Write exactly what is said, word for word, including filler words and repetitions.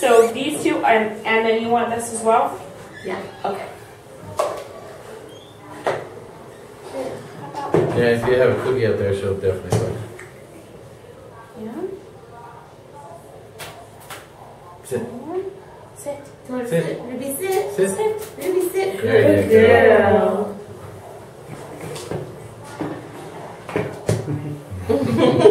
So these two, and, and then you want this as well? Yeah. Okay. Yeah, if you have a cookie out there, she'll definitely like it. Yeah. Sit. Sit. Sit. Sit. Ruby, sit. Sit. Sit. Ruby, sit. Good girl.